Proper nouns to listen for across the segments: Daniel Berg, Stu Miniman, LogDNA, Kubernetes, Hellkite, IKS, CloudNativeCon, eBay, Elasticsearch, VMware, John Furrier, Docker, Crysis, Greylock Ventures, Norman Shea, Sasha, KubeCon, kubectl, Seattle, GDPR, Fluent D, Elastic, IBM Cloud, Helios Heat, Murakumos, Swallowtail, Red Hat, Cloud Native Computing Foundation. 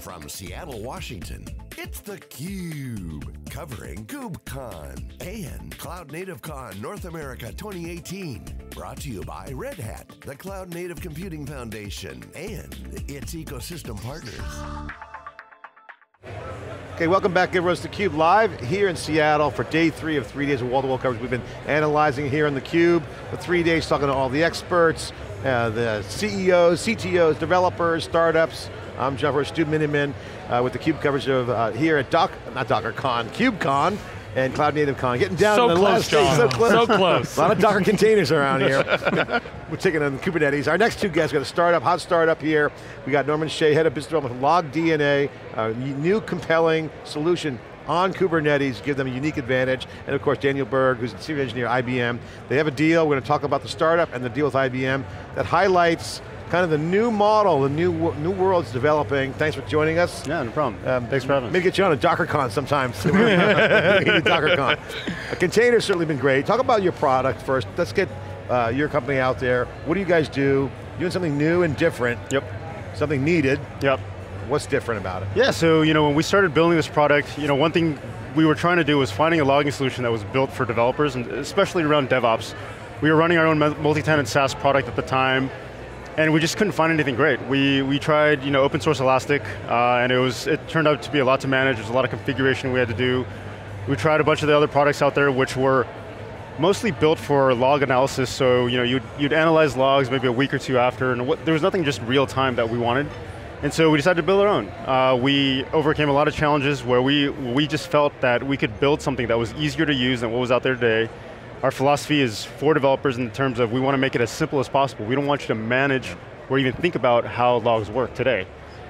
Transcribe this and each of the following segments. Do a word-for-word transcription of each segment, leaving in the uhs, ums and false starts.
From Seattle, Washington, it's theCUBE, covering KubeCon and Cloud Native Con North America twenty eighteen. Brought to you by Red Hat, the Cloud Native Computing Foundation, and its ecosystem partners. Okay, welcome back, everyone. It's theCUBE live here in Seattle for day three of three days of wall-to-wall coverage. We've been analyzing here on theCUBE for three days, talking to all the experts, uh, the C E Os, C T Os, developers, startups. I'm John Furrier, Stu Miniman, uh, with theCUbe coverage of uh, here at Doc, not DockerCon, KubeCon, and Cloud Native Con. Getting down so in the close, last John. Day, so close. So close. A lot of Docker containers around here. We're taking on Kubernetes. Our next two guests, we got a startup, hot startup here. We got Norman Shea, head of business development from LogDNA, a new compelling solution on Kubernetes, give them a unique advantage. And of course, Daniel Berg, who's the senior engineer at I B M. They have a deal, we're going to talk about the startup and the deal with I B M that highlights kind of the new model, the new new world's developing. Thanks for joining us. Yeah, no problem. Um, Thanks for having us. Maybe get you on a DockerCon sometime. DockerCon. A container's certainly been great. Talk about your product first. Let's get uh, your company out there. What do you guys do? Doing something new and different. Yep. Something needed. Yep. What's different about it? Yeah, so you know, when we started building this product, you know, one thing we were trying to do was finding a logging solution that was built for developers, and especially around DevOps. We were running our own multi-tenant SaaS product at the time, and we just couldn't find anything great. We we tried, you know, open source Elastic, uh, and it was it turned out to be a lot to manage. There's a lot of configuration we had to do. We tried a bunch of the other products out there, which were mostly built for log analysis. So you know, you'd you'd analyze logs maybe a week or two after, and what, there was nothing just real time that we wanted. And so we decided to build our own. Uh, we overcame a lot of challenges where we we just felt that we could build something that was easier to use than what was out there today. Our philosophy is for developers in terms of we want to make it as simple as possible. We don't want you to manage or even think about how logs work today.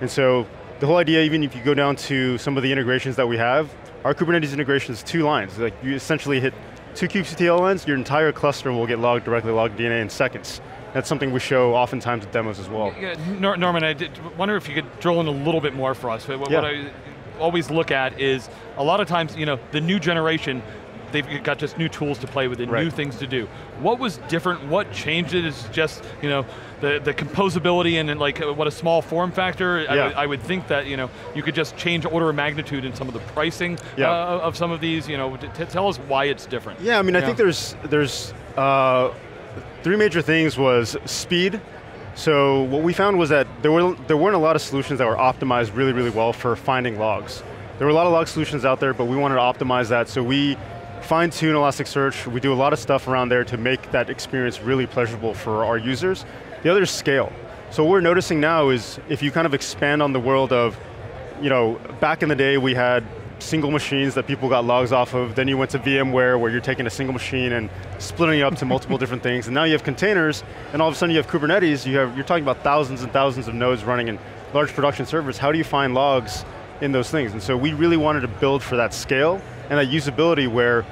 And so the whole idea, even if you go down to some of the integrations that we have, our Kubernetes integration is two lines. Like you essentially hit two kubectl lines, your entire cluster will get logged directly LogDNA in seconds. That's something we show oftentimes at demos as well. Yeah, Nor Norman, I did wonder if you could drill in a little bit more for us. What, yeah. what I always look at is a lot of times, you know, the new generation, they've got just new tools to play with and right. new things to do. What was different, what changed it? Is just, you know, the, the composability and, and like what a small form factor. Yeah. I, I would think that, you know, you could just change order of magnitude in some of the pricing yeah. uh, of some of these, you know, t tell us why it's different. Yeah, I mean, you I know? think there's, there's uh, three major things was speed. So what we found was that there, were, there weren't a lot of solutions that were optimized really, really well for finding logs. There were a lot of log solutions out there, but we wanted to optimize that, so we fine-tune Elasticsearch. We do a lot of stuff around there to make that experience really pleasurable for our users. The other is scale. So what we're noticing now is if you kind of expand on the world of, you know, back in the day we had single machines that people got logs off of, then you went to VMware where you're taking a single machine and splitting it up to multiple different things, and now you have containers, and all of a sudden you have Kubernetes, you have, you're talking about thousands and thousands of nodes running in large production servers. How do you find logs in those things? And so we really wanted to build for that scale and that usability where,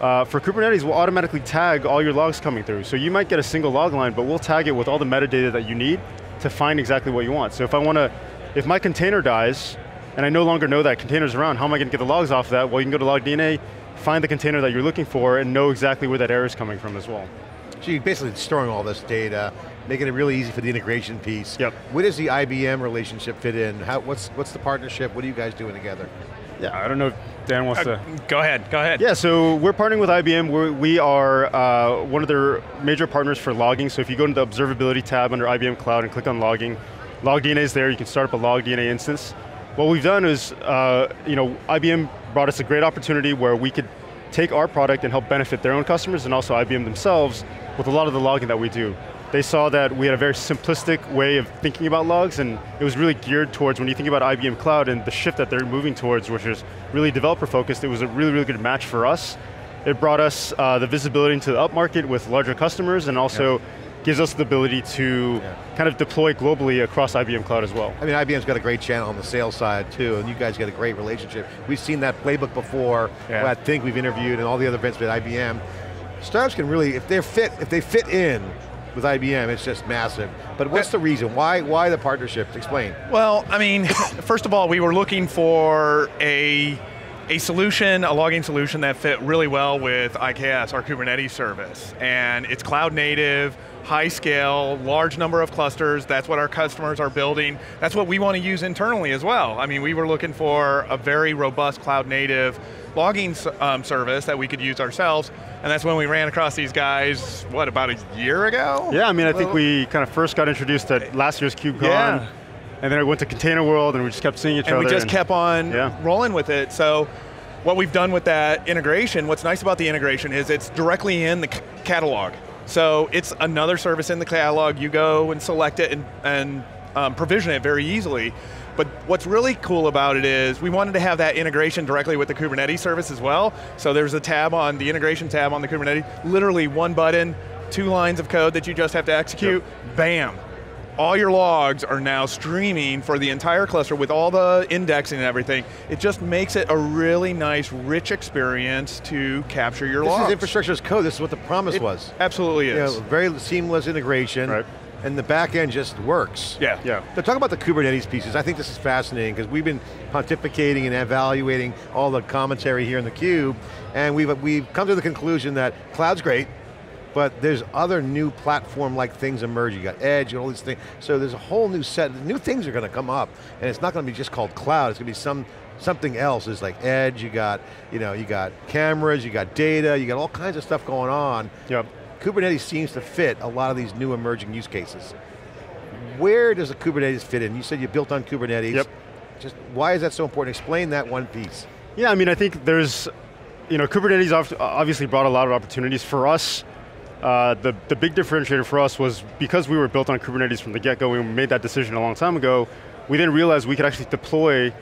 uh, for Kubernetes, we'll automatically tag all your logs coming through. So you might get a single log line, but we'll tag it with all the metadata that you need to find exactly what you want. So if I want to, if my container dies, and I no longer know that container's around, how am I going to get the logs off of that? Well, you can go to LogDNA, find the container that you're looking for, and know exactly where that error is coming from as well. So you're basically storing all this data, making it really easy for the integration piece. Yep. Where does the I B M relationship fit in? How, what's, what's the partnership? What are you guys doing together? Yeah, I don't know if Dan wants uh, to. Go ahead, go ahead. Yeah, so we're partnering with I B M. We're, we are uh, one of their major partners for logging, so if you go into the observability tab under I B M Cloud and click on logging, LogDNA is there, you can start up a LogDNA instance. What we've done is, uh, you know, I B M brought us a great opportunity where we could take our product and help benefit their own customers and also I B M themselves with a lot of the logging that we do. They saw that we had a very simplistic way of thinking about logs, and it was really geared towards, when you think about I B M Cloud and the shift that they're moving towards, which is really developer focused, it was a really, really good match for us. It brought us uh, the visibility into the upmarket with larger customers, and also yeah. gives us the ability to yeah. kind of deploy globally across I B M Cloud as well. I mean, I B M's got a great channel on the sales side too, and you guys got a great relationship. We've seen that playbook before, yeah. I think we've interviewed and all the other events with I B M. Startups can really, if they're fit, if they fit in, with I B M, it's just massive. But what's the reason? Why, why the partnership? Explain. Well, I mean, first of all, we were looking for a a solution, a logging solution that fit really well with I K S, our Kubernetes service. And it's cloud native, high scale, large number of clusters. That's what our customers are building. That's what we want to use internally as well. I mean, we were looking for a very robust cloud native logging um, service that we could use ourselves. And that's when we ran across these guys, what, about a year ago? Yeah, I mean, I think well, we kind of first got introduced at last year's KubeCon. Yeah. And then we went to Container World and we just kept seeing each and other. We just and kept on yeah. rolling with it. So what we've done with that integration, what's nice about the integration is it's directly in the catalog. So it's another service in the catalog. You go and select it and, and um, provision it very easily. But what's really cool about it is we wanted to have that integration directly with the Kubernetes service as well. So there's a tab on, the integration tab on the Kubernetes, literally one button, two lines of code that you just have to execute, yep. bam. All your logs are now streaming for the entire cluster with all the indexing and everything. It just makes it a really nice, rich experience to capture your this logs. This is infrastructure as code, this is what the promise it was. Absolutely is. You know, very seamless integration, right. and the back end just works. Yeah. yeah. So talk about the Kubernetes pieces. I think this is fascinating because we've been pontificating and evaluating all the commentary here in theCUBE, and we've, we've come to the conclusion that cloud's great, but there's other new platform-like things emerge. You got Edge and all these things. So there's a whole new set, new things are going to come up, and it's not going to be just called cloud, it's going to be some, something else. It's like Edge, you got, you know, you got cameras, you got data, you got all kinds of stuff going on. Yep. Kubernetes seems to fit a lot of these new emerging use cases. Where does the Kubernetes fit in? You said you built on Kubernetes. Yep. Just why is that so important? Explain that one piece. Yeah, I mean, I think there's, you know, Kubernetes obviously brought a lot of opportunities for us. Uh, the, the big differentiator for us was because we were built on Kubernetes from the get-go, we made that decision a long time ago, we didn't realize we could actually deploy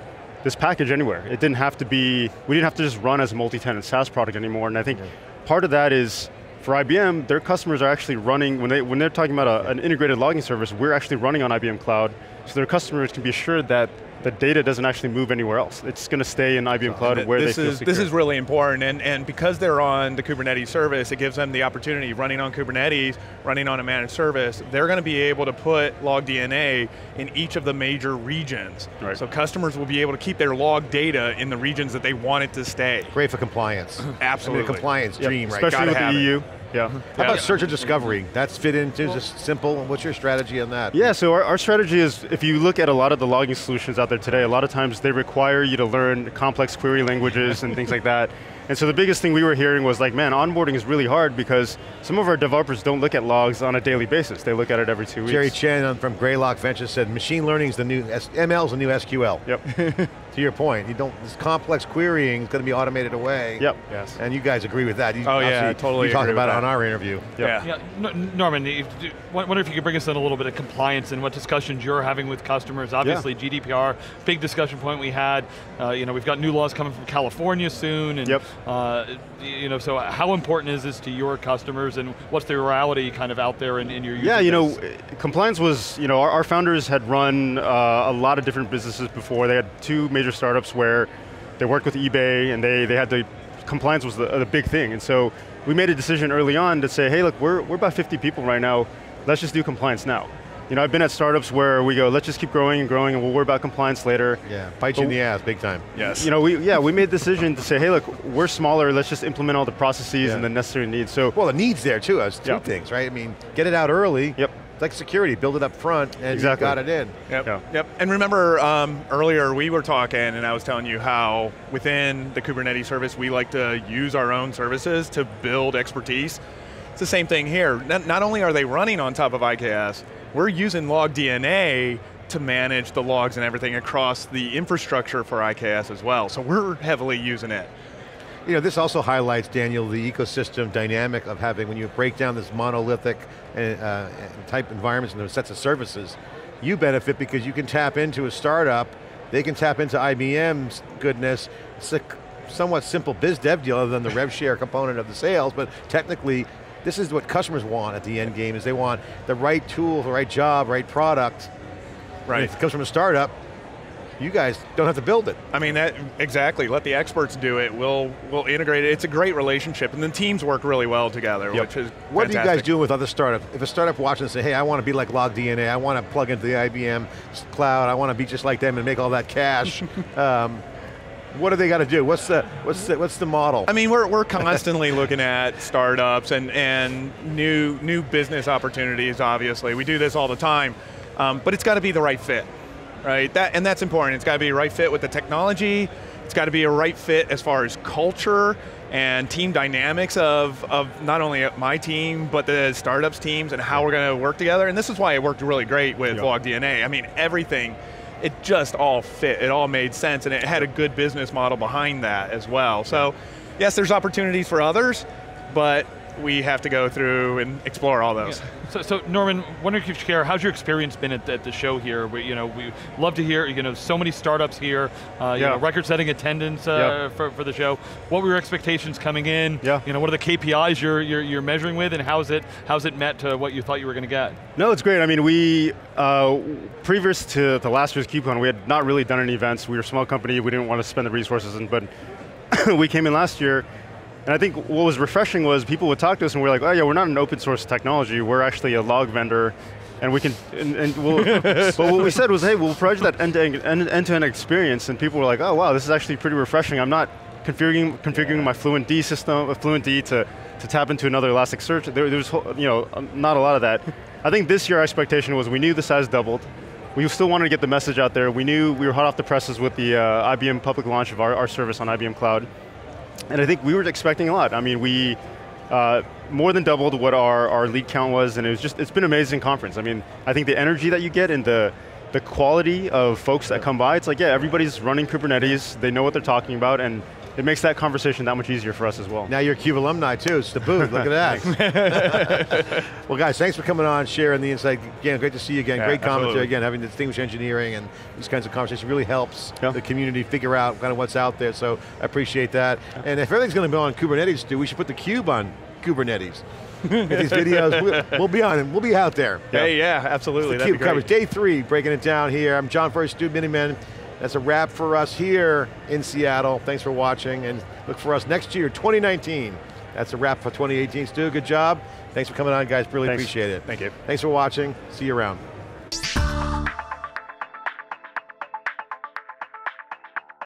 this package anywhere. It didn't have to be, we didn't have to just run as a multi-tenant SaaS product anymore, and I think yeah. part of that is, for I B M, their customers are actually running, when, they, when they're talking about a, an integrated logging service, we're actually running on I B M Cloud, so their customers can be assured that the data doesn't actually move anywhere else. It's going to stay in I B M Cloud and where this they feel is, secure. This is really important, and, and because they're on the Kubernetes service, it gives them the opportunity, running on Kubernetes, running on a managed service, they're going to be able to put LogDNA in each of the major regions. Right. So customers will be able to keep their log data in the regions that they want it to stay. Great for compliance. Absolutely. I mean, a compliance yep. dream, right? Especially Gotta with the E U. It. Yeah. How yeah. about search and discovery? That's fit into well, just simple, what's your strategy on that? Yeah, so our, our strategy is, if you look at a lot of the logging solutions out there today, a lot of times they require you to learn complex query languages and things like that. And so the biggest thing we were hearing was like, man, onboarding is really hard because some of our developers don't look at logs on a daily basis. They look at it every two weeks. Jerry Chen from Greylock Ventures said, machine learning is the new, M L is the new S Q L. Yep. To your point, you don't, this complex querying is going to be automated away. Yep. Yes. And you guys agree with that. You, oh yeah, totally You talked about it on our interview. Yep. Yeah. yeah. No, Norman, I wonder if you could bring us in a little bit of compliance and what discussions you're having with customers. Obviously yeah. G D P R, big discussion point we had. Uh, you know, we've got new laws coming from California soon. And yep. Uh, you know, so how important is this to your customers and what's the reality kind of out there in, in your use Yeah, you know, compliance was, you know, our, our founders had run uh, a lot of different businesses before. They had two major startups where they worked with eBay and they, they had the, compliance was the, the big thing. And so we made a decision early on to say, hey look, we're, we're about fifty people right now, let's just do compliance now. You know, I've been at startups where we go, let's just keep growing and growing and we'll worry about compliance later. Yeah, bite you in the ass, big time. Yes. You know, we, yeah, we made the decision to say, hey look, we're smaller, let's just implement all the processes yeah. and the necessary needs. So, well, the needs there too, that's two yeah. things, right? I mean, get it out early. Yep. It's like security, build it up front and exactly. you got it in. Yep, yeah. yep. And remember, um, earlier we were talking and I was telling you how within the Kubernetes service, we like to use our own services to build expertise. It's the same thing here. Not, not only are they running on top of I K S, we're using LogDNA to manage the logs and everything across the infrastructure for I K S as well, so we're heavily using it. You know, this also highlights, Daniel, the ecosystem dynamic of having, when you break down this monolithic uh, type environments and those sets of services, you benefit because you can tap into a startup, they can tap into I B M's goodness. It's a somewhat simple biz dev deal other than the rev share component of the sales, but technically, this is what customers want at the end game, is they want the right tool, the right job, right product. Right. And if it comes from a startup, you guys don't have to build it. I mean, that, exactly, let the experts do it. We'll, we'll integrate it. It's a great relationship, and the teams work really well together, yep. which is What fantastic. do you guys do with other startups? If a startup watches and says, hey, I want to be like LogDNA, I want to plug into the I B M cloud, I want to be just like them and make all that cash, um, what do they got to do? What's the, what's the, what's the model? I mean, we're, we're constantly looking at startups and, and new, new business opportunities, obviously. We do this all the time, um, but it's got to be the right fit, right? That, and that's important. It's got to be a right fit with the technology. It's got to be a right fit as far as culture and team dynamics of, of not only my team, but the startups teams and how we're going to work together. And this is why it worked really great with yep. LogDNA. I mean, everything. It just all fit, it all made sense, and it had a good business model behind that as well. So, yes, there's opportunities for others, but we have to go through and explore all those. Yeah. So, so Norman, wondering if you share, how's your experience been at, at the show here? We, you know, we love to hear, you know, so many startups here, uh, you yeah. know, record-setting attendance uh, yeah. for, for the show. What were your expectations coming in? Yeah. You know, what are the K P Is you're, you're, you're measuring with, and how's it, how's it met to what you thought you were going to get? No, it's great. I mean, we, uh, previous to, to last year's KubeCon, we had not really done any events. We were a small company, we didn't want to spend the resources, in, but we came in last year. And I think what was refreshing was people would talk to us and we we're like, oh yeah, we're not an open source technology, we're actually a log vendor, and we can, and, and we'll, but what we said was, hey, we'll provide that end-to-end -end, end -end experience, and people were like, oh wow, this is actually pretty refreshing. I'm not configuring configuring my Fluent D system, Fluent D to, to tap into another Elasticsearch. There, there was, you know, not a lot of that. I think this year our expectation was we knew the size doubled, we still wanted to get the message out there, we knew we were hot off the presses with the uh, I B M public launch of our, our service on I B M Cloud. And I think we were expecting a lot. I mean, we uh, more than doubled what our, our lead count was, and it was just, it's been an amazing conference. I mean, I think the energy that you get and the, the quality of folks that come by, it's like, yeah, everybody's running Kubernetes, they know what they're talking about, and it makes that conversation that much easier for us as well. Now you're CUBE alumni too, it's the booth, look at that. Well guys, thanks for coming on, sharing the insight. Again, great to see you again, yeah, great commentary again, having distinguished engineering and these kinds of conversations really helps yeah. the community figure out kind of what's out there, so I appreciate that. Yeah. And if everything's going to be on Kubernetes, dude, we should put the CUBE on Kubernetes. Get these videos, we'll, we'll be on them, we'll be out there. Hey, yeah, yeah, absolutely, the CUBE coverage, day three, breaking it down here. I'm John Furrier, Stu Miniman. That's a wrap for us here in Seattle. Thanks for watching, and look for us next year, twenty nineteen. That's a wrap for twenty eighteen. Stu, good job. Thanks for coming on, guys, really Thanks. Appreciate it. Thank you. Thanks for watching, see you around.